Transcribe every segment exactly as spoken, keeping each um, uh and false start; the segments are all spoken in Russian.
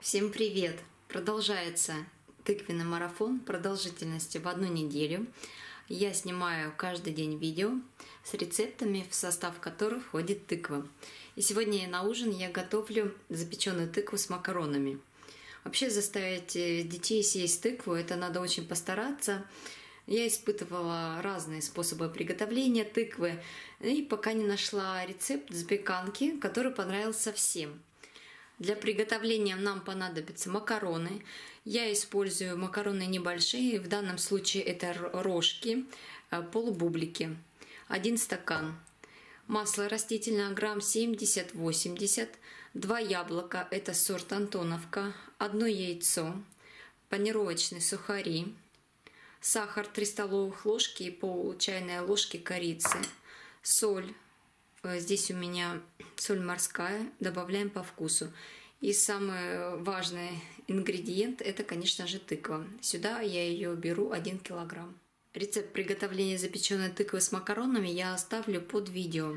Всем привет! Продолжается тыквенный марафон продолжительностью в одну неделю. Я снимаю каждый день видео с рецептами, в состав которых входит тыква. И сегодня на ужин я готовлю запеченную тыкву с макаронами. Вообще заставить детей съесть тыкву — это надо очень постараться. Я испытывала разные способы приготовления тыквы и пока не нашла рецепт запеканки, который понравился всем. Для приготовления нам понадобятся макароны. Я использую макароны небольшие, в данном случае это рожки, полубублики. Один стакан. Масло растительное грамм семьдесят-восемьдесят. Два яблока, это сорт Антоновка. Одно яйцо. Панировочные сухари. Сахар три столовых ложки и пол чайной ложки корицы. Соль. Здесь у меня соль морская, добавляем по вкусу. И самый важный ингредиент — это, конечно же, тыква. Сюда я ее беру один килограмм. Рецепт приготовления запеченной тыквы с макаронами я оставлю под видео.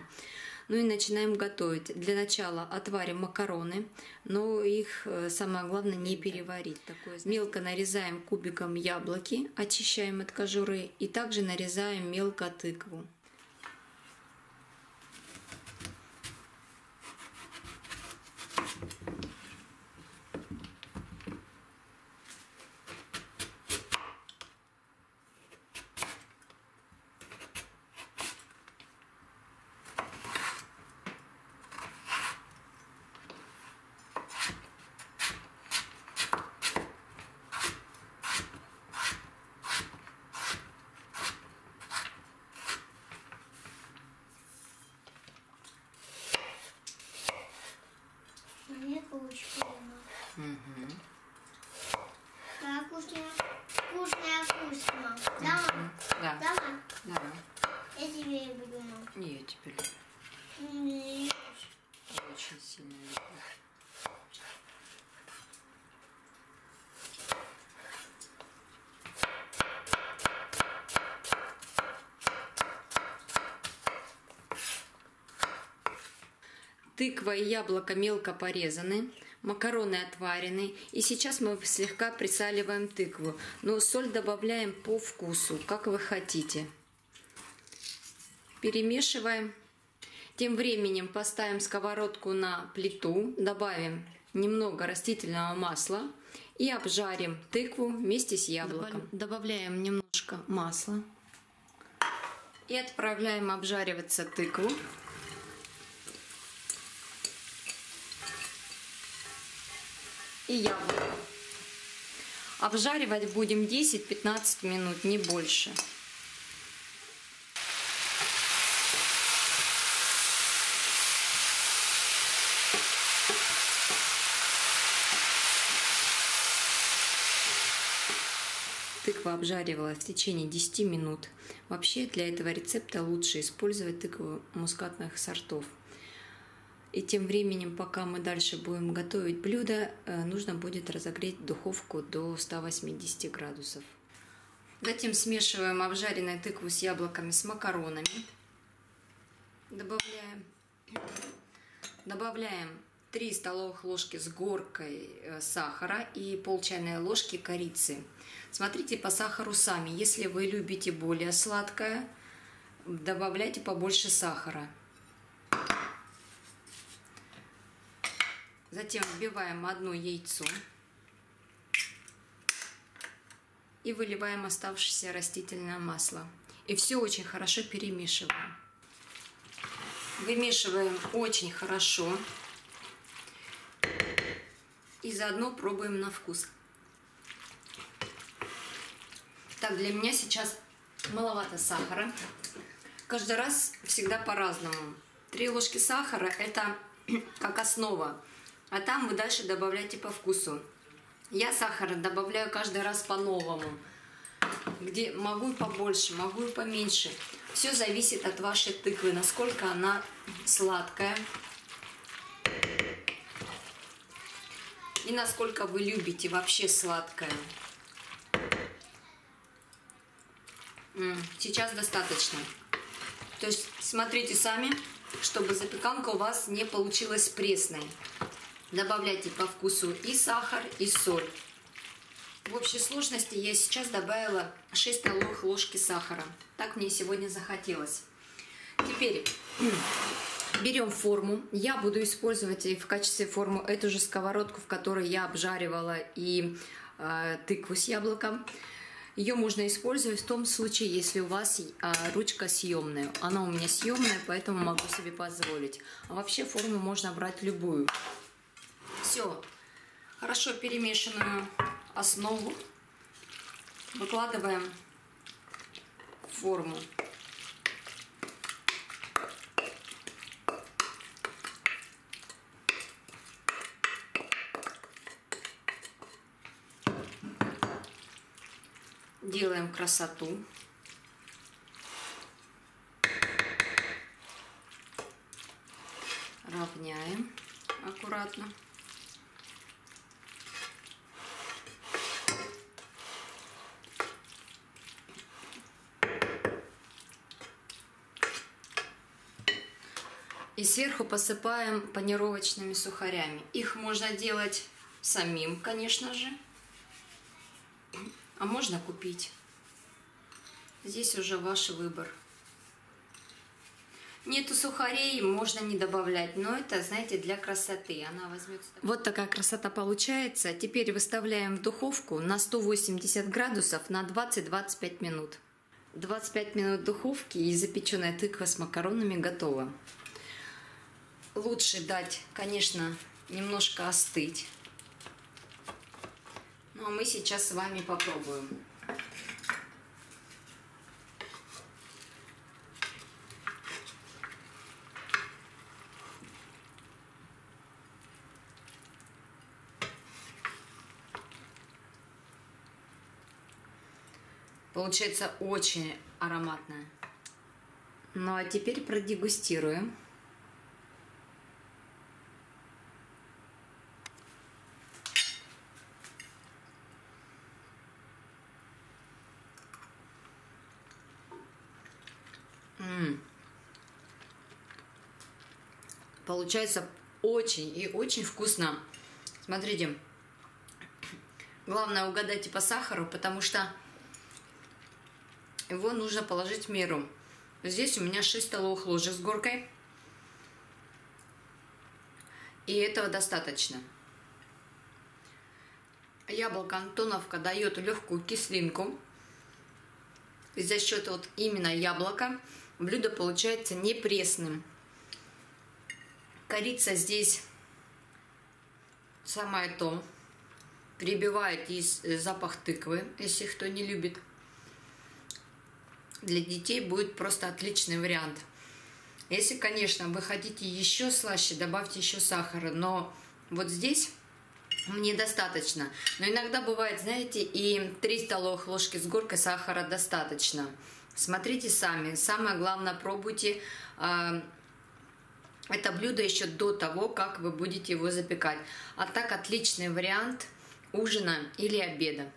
Ну и начинаем готовить. Для начала отварим макароны, но их самое главное не переварить. Такое. Мелко нарезаем кубиком яблоки, очищаем от кожуры, и также нарезаем мелко тыкву. Угу. Да, вкусно, вкусно, вкусно. Угу. Да, мам? Да. Да, мам? Да. Я тебе ее буду, мам. Не, я теперь люблю. Очень сильно люблю. Тыква и яблоко мелко порезаны, макароны отварены, и сейчас мы слегка присаливаем тыкву, но соль добавляем по вкусу, как вы хотите. Перемешиваем. Тем временем поставим сковородку на плиту, добавим немного растительного масла и обжарим тыкву вместе с яблоком. Добавляем немножко масла и отправляем обжариваться тыкву. И яблоко. Обжаривать будем десять-пятнадцать минут, не больше. Тыква обжаривалась в течение десяти минут. Вообще для этого рецепта лучше использовать тыкву мускатных сортов. И тем временем, пока мы дальше будем готовить блюдо, нужно будет разогреть духовку до ста восьмидесяти градусов. Затем смешиваем обжаренную тыкву с яблоками, с макаронами. Добавляем, добавляем три столовых ложки с горкой сахара и пол чайной ложки корицы. Смотрите по сахару сами. Если вы любите более сладкое, добавляйте побольше сахара. Затем вбиваем одно яйцо и выливаем оставшееся растительное масло. И все очень хорошо перемешиваем. Вымешиваем очень хорошо. И заодно пробуем на вкус. Так, для меня сейчас маловато сахара. Каждый раз всегда по-разному. Три ложки сахара – это как основа. А там вы дальше добавляете по вкусу. Я сахара добавляю каждый раз по-новому. Где могу и побольше, могу и поменьше. Все зависит от вашей тыквы, насколько она сладкая. И насколько вы любите вообще сладкое. Сейчас достаточно. То есть смотрите сами, чтобы запеканка у вас не получилась пресной. Добавляйте по вкусу и сахар, и соль. В общей сложности я сейчас добавила шесть столовых ложки сахара. Так мне сегодня захотелось. Теперь берем форму. Я буду использовать в качестве формы эту же сковородку, в которой я обжаривала и э, тыкву с яблоком. Ее можно использовать в том случае, если у вас э, ручка съемная. Она у меня съемная, поэтому могу себе позволить. А вообще форму можно брать любую. Все. Хорошо перемешанную основу выкладываем в форму. Делаем красоту. Равняем аккуратно. И сверху посыпаем панировочными сухарями. Их можно делать самим, конечно же. А можно купить. Здесь уже ваш выбор. Нету сухарей, можно не добавлять. Но это, знаете, для красоты. Она возьмется... Вот такая красота получается. Теперь выставляем в духовку на сто восемьдесят градусов на двадцать-двадцать пять минут. двадцать пять минут духовки, и запеченная тыква с макаронами готова. Лучше дать, конечно, немножко остыть. Ну а мы сейчас с вами попробуем. Получается очень ароматная. Ну а теперь продегустируем. Получается очень и очень вкусно. Смотрите, главное угадайте по сахару, потому что его нужно положить в меру. Здесь у меня шесть столовых ложек с горкой. И этого достаточно. Яблоко Антоновка дает легкую кислинку. И за счет вот именно яблока блюдо получается не пресным. Корица здесь самое то. Перебивает есть запах тыквы, если кто не любит. Для детей будет просто отличный вариант. Если, конечно, вы хотите еще слаще, добавьте еще сахара. Но вот здесь мне достаточно. Но иногда бывает, знаете, и три столовых ложки с горкой сахара достаточно. Смотрите сами. Самое главное, пробуйте это блюдо еще до того, как вы будете его запекать. А так отличный вариант ужина или обеда.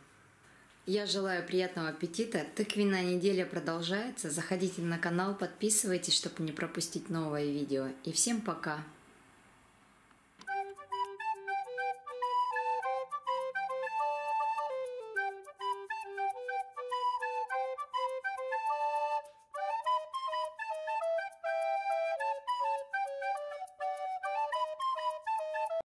Я желаю приятного аппетита. Тыквенная неделя продолжается. Заходите на канал, подписывайтесь, чтобы не пропустить новые видео. И всем пока!